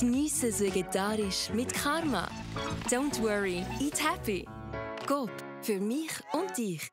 Genieße vegetarisch mit Karma. Don't worry, eat happy. Coop, für mich und dich.